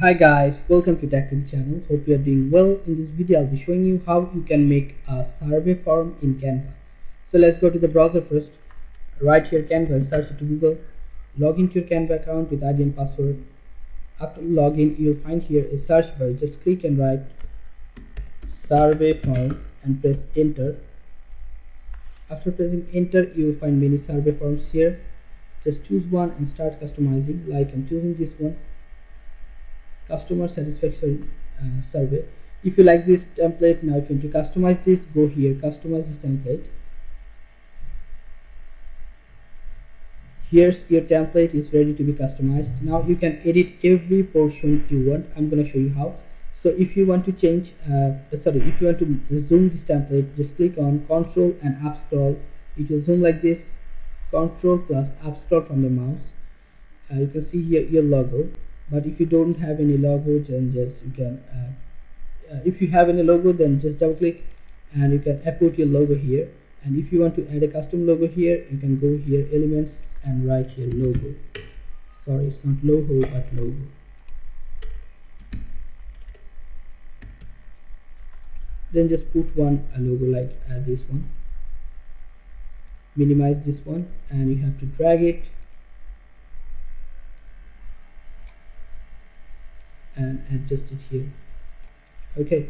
Hi guys, welcome to Tactim channel. Hope you are doing well. In this video I'll be showing you how you can make a survey form in Canva. So let's go to the browser first. Right here, Canva, and search it to Google. Log into your Canva account with ID and password. After login, you'll find here a search bar. Just click and write survey form and press enter. After pressing enter, you'll find many survey forms here. Just choose one and start customizing. Like I'm choosing this one, customer satisfaction survey. If you like this template, now if you want to customize this, go here, customize this template. Here's your template is ready to be customized. Now you can edit every portion you want. I'm going to show you how. So if you want to change if you want to zoom this template, just click on Control and up scroll. It will zoom like this. Control plus up scroll from the mouse. You can see here your logo. But if you don't have any logo, then just you can if you have any logo, then just double click and you can put your logo here. And if you want to add a custom logo here, you can go here, elements, and write here logo. Sorry, it's not logo but logo. Then just put one logo like this one. Minimize this one and you have to drag it and adjust it here. Okay,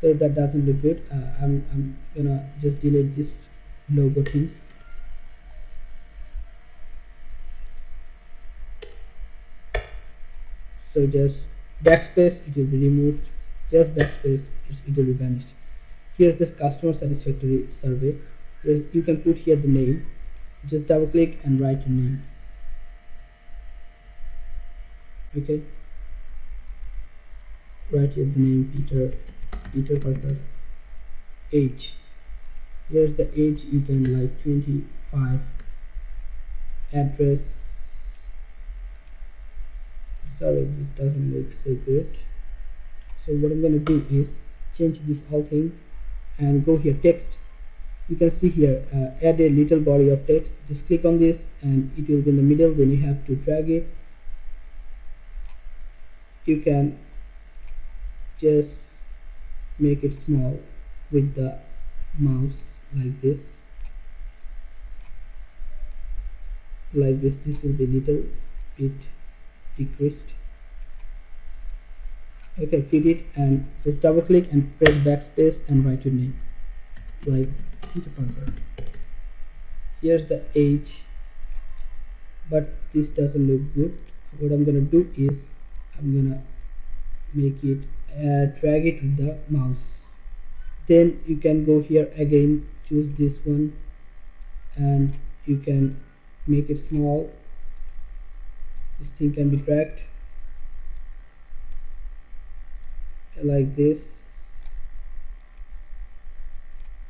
so that doesn't look good. I'm gonna just delete this logo things. So just backspace, it will be removed. Just backspace, it will be vanished. Here's this customer satisfactory survey. You can put here the name. Just double click and write your name. Okay, write here the name Peter Parker. Age, here's the age, you can like 25. Address, sorry, this doesn't look so good. So what I'm gonna do is change this whole thing and go here, text. You can see here add a little body of text. Just click on this and it will be in the middle. Then you have to drag it. You can just make it small with the mouse like this. Like this, this will be little bit decreased. Okay, fit it and just double click and press backspace and write your name like Peter Parker. Here's the age, but this doesn't look good. What I'm gonna do is I'm gonna make it drag it with the mouse. Then you can go here again, choose this one and you can make it small. This thing can be dragged like this.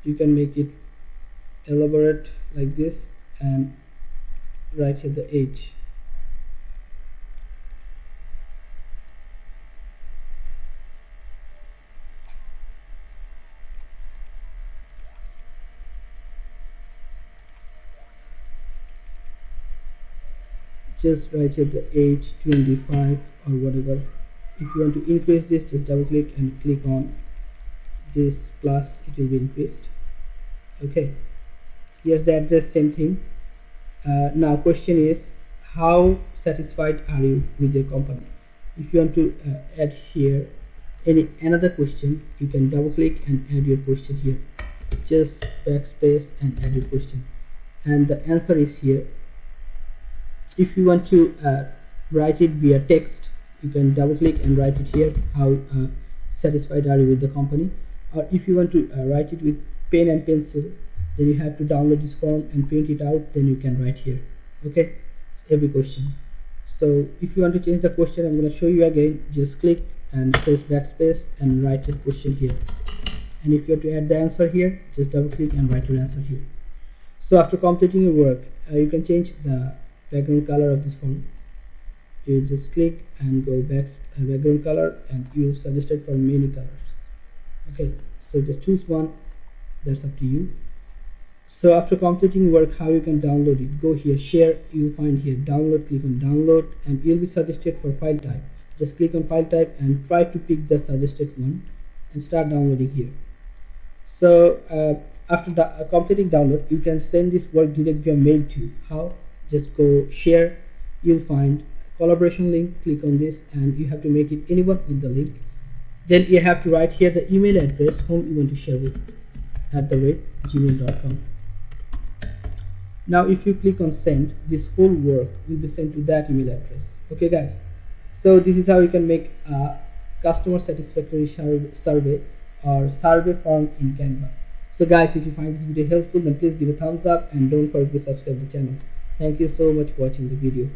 You can make it elaborate like this and right here the age. Just write here the age 25 or whatever. If you want to increase this, just double click and click on this plus, it will be increased. Okay, here's the address, same thing. Now question is, how satisfied are you with your company? If you want to add here another question, you can double click and add your question here. Just backspace and add your question, and the answer is here. If you want to write it via text, you can double click and write it here, how satisfied are you with the company. Or if you want to write it with pen and pencil, then you have to download this form and print it out, then you can write here. Okay, every question. So if you want to change the question, I'm going to show you again. Just click and press backspace and write your question here. And if you want to add the answer here, just double click and write your answer here. So after completing your work, you can change the background color of this form. You just click and go back background color, and you suggested for many colors. Okay, so just choose one, that's up to you. So after completing work, how you can download it? Go here, share, you'll find here download. Click on download and you'll be suggested for file type. Just click on file type and try to pick the suggested one and start downloading here. So after completing download, you can send this work directly via mail to. How? Just go share, you'll find collaboration link, click on this, and you have to make it anyone with the link. Then you have to write here the email address whom you want to share with, @gmail.com. Now if you click on send, this whole work will be sent to that email address. Okay guys, so this is how you can make a customer satisfactory survey or survey form in Canva. So guys, if you find this video helpful, then please give a thumbs up and don't forget to subscribe to the channel. Thank you so much for watching the video.